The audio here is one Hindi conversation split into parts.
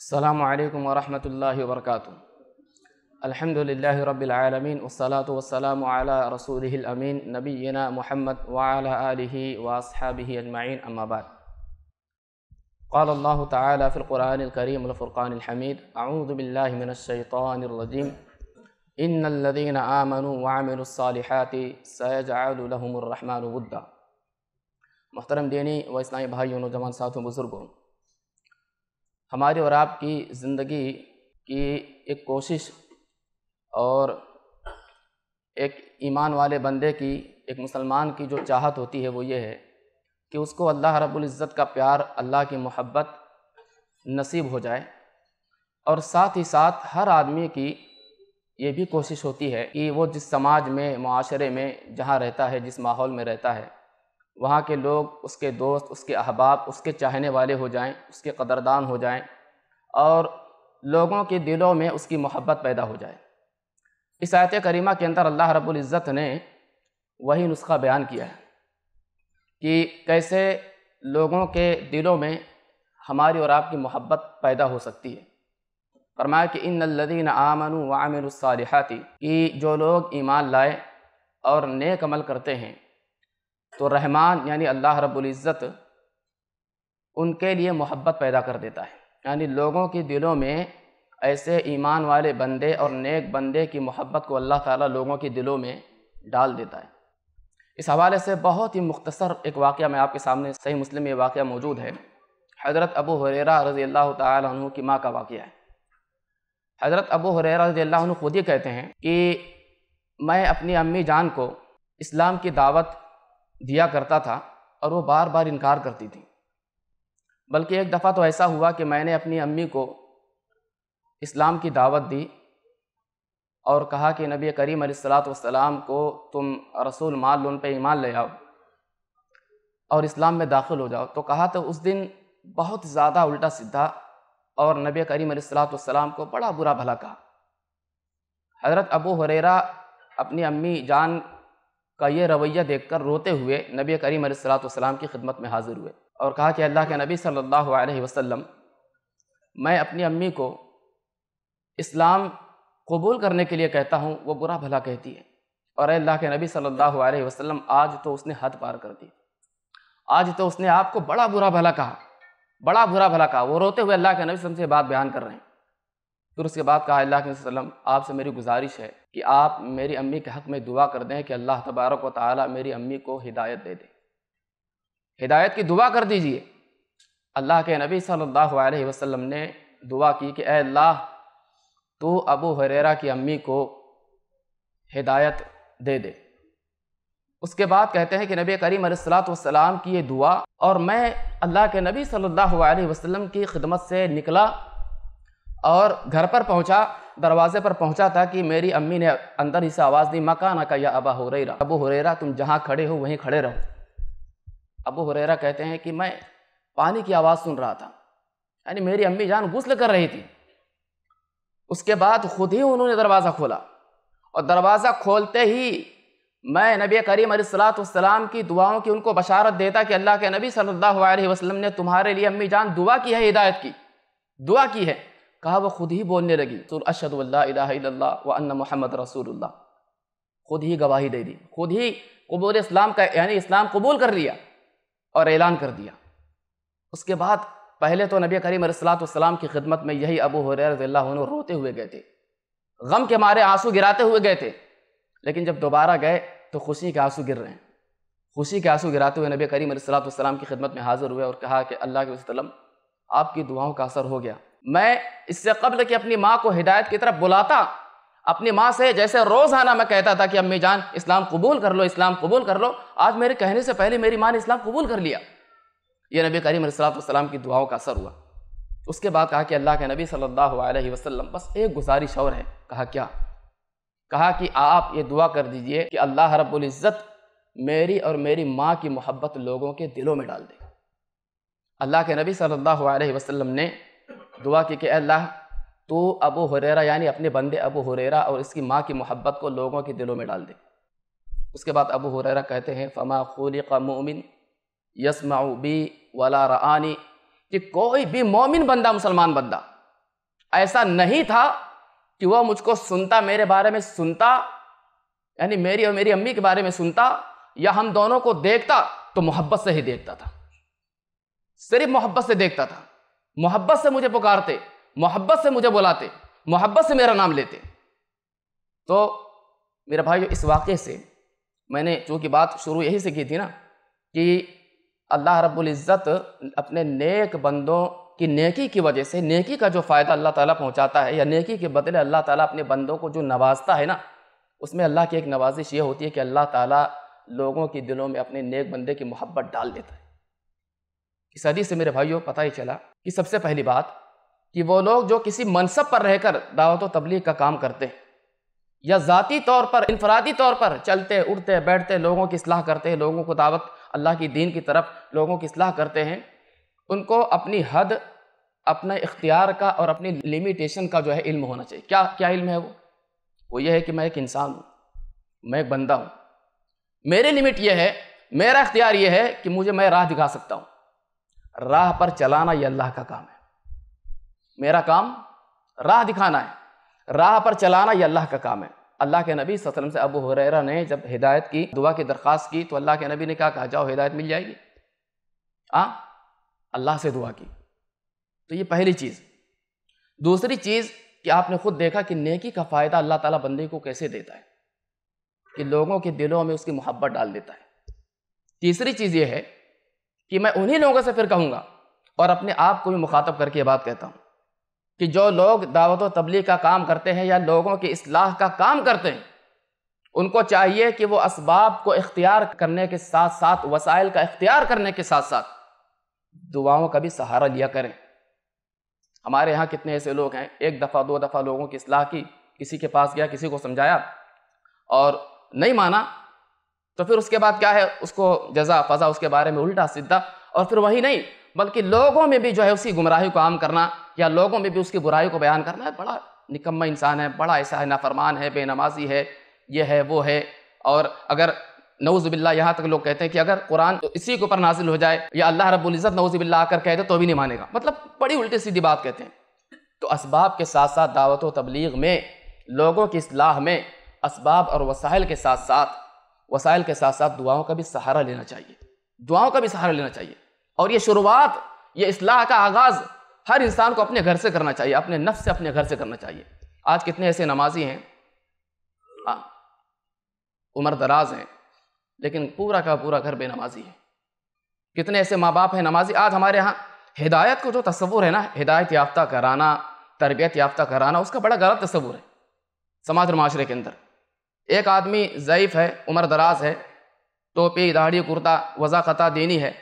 अस्सलामु अलैकुम वरहमतुल्लाहि वबरकातुहू। अल्हम्दुलिल्लाहि रब्बिल आलमीन वस्सलातु वस्सलामु अला रसूलिहिल अमीन नबीना मुहम्मद व अला आलिहि व अस्हाबिहि अजमईन, अम्मा बाद। क़ाल अल्लाहु तआला फ़िल क़ुरआनिल करीम अल फ़ुरक़ानिल हमीद, अऊज़ु बिल्लाहि मिनश शैतानिर रजीम, इन्नल लज़ीना आमनू व अमिलुस सालिहाति सयजअलु लहुमुर रहमानु वद्दा। मुहतरम दीनी व इस्लामी भाइयों, नौजवान साथियों, बुज़ुर्गों, हमारी और आपकी ज़िंदगी की एक कोशिश और एक ईमान वाले बंदे की, एक मुसलमान की जो चाहत होती है वो ये है कि उसको अल्लाह रब्बुल इज़्ज़त का प्यार, अल्लाह की मोहब्बत नसीब हो जाए। और साथ ही साथ हर आदमी की ये भी कोशिश होती है कि वो जिस समाज में, मुआशरे में जहाँ रहता है, जिस माहौल में रहता है, वहाँ के लोग, उसके दोस्त, उसके अहबाब उसके चाहने वाले हो जाएं, उसके कदरदान हो जाएं और लोगों के दिलों में उसकी मोहब्बत पैदा हो जाए। इस आयत करीमा के अंदर अल्लाह रब्बुल इज़्ज़त ने वही नुस्खा बयान किया है कि कैसे लोगों के दिलों में हमारी और आपकी मोहब्बत पैदा हो सकती है। फरमाया कि इन्नल्लज़ीना आमनू व अमिलुस्सालिहाति, कि जो लोग ईमान लाए और नेक अमल करते हैं तो रहमान यानी अल्लाह रब्बुल इज़्ज़त उनके लिए मोहब्बत पैदा कर देता है। यानी लोगों के दिलों में ऐसे ईमान वाले बंदे और नेक बंदे की मोहब्बत को अल्लाह ताला लोगों के दिलों में डाल देता है। इस हवाले से बहुत ही मुख्तसर एक वाक़या मैं आपके सामने, सही मुस्लिम में ये वाक़या मौजूद है, हज़रत अबू हुरैरा रज़ियल्लाहु ताला अन्हु की माँ का वाक़या है। हज़रत अबू हुरैरा रज़ियल्लाहु अन्हु खुद ही कहते हैं कि मैं अपनी अम्मी जान को इस्लाम की दावत दिया करता था और वो बार बार इनकार करती थी। बल्कि एक दफ़ा तो ऐसा हुआ कि मैंने अपनी अम्मी को इस्लाम की दावत दी और कहा कि नबी करीम अलैहिस्सलातु वस्सलाम को तुम रसूल मान लो, उन पर ईमान ले आओ और इस्लाम में दाखिल हो जाओ। तो कहा तो उस दिन बहुत ज़्यादा उल्टा सीधा और नबी करीम अलैहिस्सलातु वस्सलाम को बड़ा बुरा भला कहा। हज़रत अबू हुरैरा अपनी अम्मी जान का ये रवैया देखकर रोते हुए नबी करीम अलैहिस्सलातु वस्सलाम की खिदमत में हाजिर हुए और कहा कि अल्लाह के नबी सल्लल्लाहु अलैहि वसल्लम, मैं अपनी अम्मी को इस्लाम कबूल करने के लिए कहता हूँ, वो बुरा भला कहती है। और अल्लाह के नबी सल्लल्लाहु अलैहि वसल्लम, आज तो उसने हद पार कर दी, आज तो उसने आपको बड़ा बुरा भला कहा, बड़ा बुरा भला कहा। वो रोते हुए अल्लाह के नबी वसल्लम से बात बयान कर रहे हैं। फिर उसके बाद कहा, अल्लाह के नबी वसल्लम, आपसे मेरी गुजारिश है कि आप मेरी अम्मी के हक़ में दुआ कर दें कि अल्लाह तबारक व तआला मेरी अम्मी को हिदायत दे दे, हिदायत की दुआ कर दीजिए। अल्लाह के नबी सल्लल्लाहु अलैहि वसल्लम ने दुआ की कि ऐ अल्लाह, तू अबू हुरैरा की अम्मी को हिदायत दे दे। उसके बाद कहते हैं कि नबी करीम अलैहिस्सलातु वस्सलाम की ये दुआ, और मैं अल्लाह के नबी सल्लल्लाहु अलैहि वसल्लम की खिदमत से निकला और घर पर पहुंचा, दरवाजे पर पहुंचा था कि मेरी अम्मी ने अंदर ही से आवाज़ दी, मकाना का या अबा हुरैरा, अबू हुरैरा तुम जहाँ खड़े हो वहीं खड़े रहो। अबू हुरैरा कहते हैं कि मैं पानी की आवाज़ सुन रहा था, यानी मेरी अम्मी जान गुस्ल कर रही थी। उसके बाद ख़ुद ही उन्होंने दरवाज़ा खोला और दरवाज़ा खोलते ही मैं नबी करीम अलैहिस्सलातु वस्सलाम की दुआओं की उनको बशारत देता कि अल्लाह के नबी सल्लल्लाहु अलैहि वसल्लम ने तुम्हारे लिए अम्मी जान दुआ की है, हिदायत की दुआ की है। कहा वो ख़ुद ही बोलने लगी, अशहदु अल्ला इलाहा इल्लल्लाह व अन्ना मुहम्मद रसूलुल्लाह, खुद ही गवाही दे दी, खुद ही कबूल इस्लाम का, यानी इस्लाम कबूल कर लिया और ऐलान कर दिया। उसके बाद पहले तो नबी करीम अलैहिस्सलातु वस्सलाम की खिदमत में यही अबू हुरैरा रज़ियल्लाहु अन्हु रोते हुए गए थे, गम के मारे आंसू गिराते हुए गए थे, लेकिन जब दोबारा गए तो खुशी के आंसू गिर रहे हैं। खुशी के आंसू गिराते हुए नबी करीम अलैहिस्सलातु वस्सलाम की खिदमत में हाजिर हुए और कहा कि अल्लाह के वसल्लम, आपकी दुआओं का असर हो गया। मैं इससे कब्ल कि अपनी माँ को हिदायत की तरफ बुलाता, अपनी माँ से जैसे रोज़ाना मैं कहता था कि अम्मी जान इस्लाम कबूल कर लो, इस्लाम कबूल कर लो, आज मेरे कहने से पहले मेरी माँ ने इस्लाम कबूल कर लिया। यह नबी करीम अलैहिस्सलातु वस्सलाम की दुआओं का असर हुआ। उसके बाद कहा कि अल्लाह के नबी सल्लल्लाहु अलैहि वसल्लम, बस एक गुजारिश और है। कहा क्या? कहा कि आप ये दुआ कर दीजिए कि अल्लाह रब्बुल इज़्ज़त मेरी और मेरी माँ की मोहब्बत लोगों के दिलों में डाल दे। अल्लाह के नबी सल्लल्लाहु अलैहि वसल्लम ने दुआ की कि अल्लाह, तू अबू हुरैरा यानी अपने बंदे अबू हुरैरा और इसकी माँ की मोहब्बत को लोगों के दिलों में डाल दे। उसके बाद अबू हुरैरा कहते हैं, फमा खुलिक़ मुमिन यस्मऊ बी वला रआनी, कि कोई भी मोमिन बंदा, मुसलमान बंदा, ऐसा नहीं था कि वह मुझको सुनता, मेरे बारे में सुनता, यानी मेरी और मेरी अम्मी के बारे में सुनता, या हम दोनों को देखता तो मोहब्बत से ही देखता था, सिर्फ मोहब्बत से देखता था। मोहब्बत से मुझे पुकारते, मोहब्बत से मुझे बुलाते, मोहब्बत से मेरा नाम लेते। तो मेरा भाई, इस वाक़े से मैंने, चूँकि बात शुरू यही से की थी ना, कि अल्लाह रब्बुल इज़्ज़त अपने नेक बंदों की नेकी की वजह से, नेकी का जो फ़ायदा अल्लाह ताला पहुँचाता है, या नेकी के बदले अल्लाह ताला अपने बंदों को जो नवाजता है ना, उसमें अल्लाह की एक नवाजिश ये होती है कि अल्लाह ताला लोगों के दिलों में अपने नेक बंदे की मोहब्बत डाल देता है। इस हदीस से मेरे भाइयों पता ही चला कि सबसे पहली बात कि वो लोग जो किसी मनसब पर रहकर दावत व तबलीग का काम करते हैं, या ज़ाती तौर पर, इनफरादी तौर पर चलते उड़ते बैठते लोगों की इस्लाह करते हैं, लोगों को दावत अल्लाह की दीन की तरफ लोगों की इस्लाह करते हैं, उनको अपनी हद, अपने इख्तियार का और अपनी लिमिटेशन का जो है इल्म होना चाहिए। क्या क्या इल्म है वो ये है कि मैं एक इंसान हूँ, मैं एक बंदा हूँ, मेरी लिमिट ये है, मेरा इख्तियार ये है कि मुझे, मैं राह दिखा सकता हूँ, राह पर चलाना ये अल्लाह का काम है। मेरा काम राह दिखाना है, राह पर चलाना ये अल्लाह का काम है। अल्लाह के नबी सल्लल्लाहु अलैहि वसल्लम से अबू हुरैरा ने जब हिदायत की दुआ की दरख्वास्त की तो अल्लाह के नबी ने क्या कहा? जाओ हिदायत मिल जाएगी, हाँ, अल्लाह से दुआ की। तो ये पहली चीज़। दूसरी चीज़ कि आपने खुद देखा कि नेकी का फ़ायदा अल्लाह ताला बंदे को कैसे देता है, कि लोगों के दिलों में उसकी मोहब्बत डाल देता है। तीसरी चीज़ ये है कि मैं उन्हीं लोगों से फिर कहूँगा और अपने आप को भी मुखातब करके ये बात कहता हूँ कि जो लोग दावत व तबलीग का काम करते हैं या लोगों की इस्लाह का काम करते हैं, उनको चाहिए कि वो असबाब को इख्तियार करने के साथ साथ, वसाइल का इख्तियार करने के साथ साथ दुआओं का भी सहारा लिया करें। हमारे यहाँ कितने ऐसे लोग हैं, एक दफ़ा दो दफ़ा लोगों की इस्लाह की, किसी के पास गया, किसी को समझाया और नहीं माना, तो फिर उसके बाद क्या है, उसको जजा फजा, उसके बारे में उल्टा सीधा, और फिर वही नहीं बल्कि लोगों में भी जो है उसकी गुमराही को आम करना या लोगों में भी उसकी बुराई को बयान करना है, बड़ा निकम्मा इंसान है, बड़ा ऐसा है, नाफरमान है, बेनमाजी है, ये है वो है। और अगर नऊज़ुबिल्लाह, यहाँ तक लोग कहते हैं कि अगर कुरान तो इसी के ऊपर नाजिल हो जाए या अल्लाह रब्बुल इज़्ज़त नऊज़ुबिल्लाह आकर कह दे तो भी नहीं मानेगा, मतलब बड़ी उल्टी सीधी बात कहते हैं। तो असबाब के साथ साथ दावत व तबलीग में, लोगों की इस्लाह में, असबाब और वसाइल के साथ साथ, वसाइल के साथ साथ दुआओं का भी सहारा लेना चाहिए, दुआओं का भी सहारा लेना चाहिए। और ये शुरुआत, ये इस्लाह का आगाज़ हर इंसान को अपने घर से करना चाहिए, अपने नफ्स से, अपने घर से करना चाहिए। आज कितने ऐसे नमाजी हैं, हाँ, उम्र दराज हैं, लेकिन पूरा का पूरा घर बेनमाजी है। कितने ऐसे माँ बाप हैं नमाजी। आज हमारे यहाँ हिदायत को जो तस्वुर है ना, हिदायत याफ्ता कराना, तरबियत याफ्ता कराना, उसका बड़ा गलत तस्वुर है समाज और माशरे के अंदर। एक आदमी ज़ईफ़ है, उम्र दराज है, टोपी दाढ़ी कुर्ता वज़ा ख़ता दीनी है,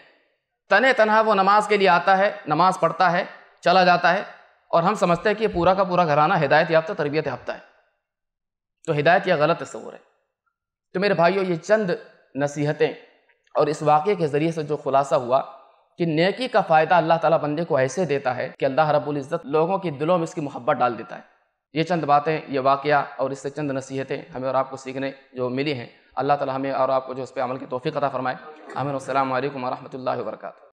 तने तनहा वो नमाज के लिए आता है, नमाज पढ़ता है, चला जाता है, और हम समझते हैं कि पूरा का पूरा घराना हिदायत याफ्ता तरबियत याफ्ता है। तो हिदायत यह गलत तस्वुर है। तो मेरे भाइयों, ये चंद नसीहतें और इस वाक़े के ज़रिए से जो खुलासा हुआ कि नेकी का फ़ायदा अल्लाह ताला बंदे को ऐसे देता है कि अल्लाह रब्बुल इज़्ज़त लोगों के दिलों में इसकी मोहब्बत डाल देता है। ये चंद बातें, ये वाक़या और इससे चंद नसीहतें हमें और आपको सीखने जो मिली हैं। अल्लाह ताला हमें और आपको जो उस पर अमल की तौफीक अता फ़रमाए। आमीन। अस्सलामु अलैकुम व रहमतुल्लाहि व बरकातहू।